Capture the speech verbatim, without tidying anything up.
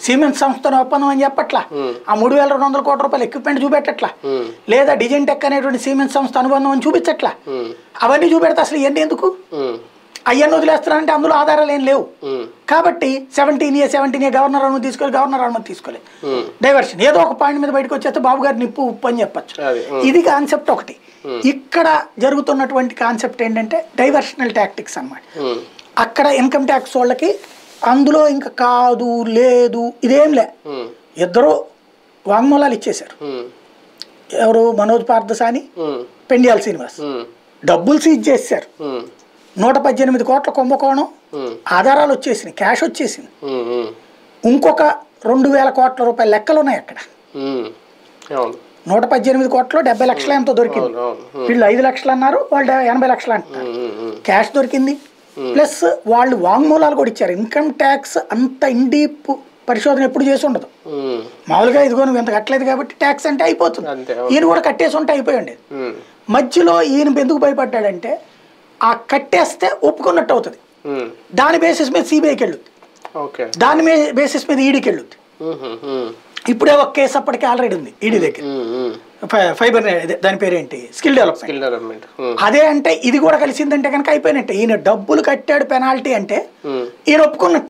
Siemens Samsung open on Yapatla, a Muduel on the quarter of equipment Jubetatla. Later, Digent Canadian Siemens Samsung on Jubicetla. Avani Jubertasli Yenduku. I know the last round and the other lane Leo. Cabati, seventeen years, seventeen year governor on this governor on this college. Diversion. Yet occupied with the white coach at the Babgar Nipu Panyapach. Idi concept Tokti. Ikada Jarutona twenty concept tendent diversional tactics somewhat. Akada income tax solaki. అందులో ఇంకా కాదు లేదు ఇదేం లే ఇద్దరు వాంగ్మూలాలు ఇచ్చేశారు ఎవరు మనోజ్ పార్థసాని పెండియాల శ్రీనివాస్ డబ్బులు సీజ్ చేశారు నూట పద్దెనిమిది కోట్ల కుంభకోణం ఆధారాలు వచ్చేసినాయి క్యాష్ వచ్చేసింది ఇంకొక రెండు వేల కోట్ల రూపాయల లెక్కలు ఉన్నాయి అక్కడ నూట పద్దెనిమిది కోట్ల డెబ్బై లక్షల ఎంతో దొరికింది వీళ్ళు ఐదు లక్షలు అన్నారు వాళ్ళు ఎనభై లక్షలు అంటారు క్యాష్ దొరికింది ప్లస్ వాళ్ళు వాంగ్మూలాలు కూడా ఇచ్చారు ఇన్కమ్ ట్యాక్స్ అంత ఇన్ డీప్ పరిశోధన ఎప్పుడు చేసి ఉండదు మామూలుగా ఇదిగో నువ్వు ఎంత కట్టలేదు కాబట్టి ట్యాక్స్ అంటే అయిపోతుంది ఈయన కూడా కట్టేసి ఉంటే అయిపోయి ఉండేది మధ్యలో ఈయన ఎందుకు భయపడ్డాడంటే ఆ కట్టేస్తే ఒప్పుకున్నట్టు అవుతుంది దాని బేసిస్ మీద సిబిఐకి వెళ్ళుద్ది దాని మీద బేసిస్ మీద ఈడీకి వెళ్ళుద్ది ఇప్పుడే ఒక కేసు అప్పటికే ఆల్రెడీ ఉంది ఈడీ దగ్గర ఫైబర్ దాని పేరేంటి స్కిల్ డెవలప్మెంట్ అదే అంటే ఇది కూడా కలిసిందంటే కనుక అయిపోయినట్టే ఈయన డబ్బులు కట్టాడు పెనాల్టీ అంటే ఈయన ఒప్పుకున్నట్టు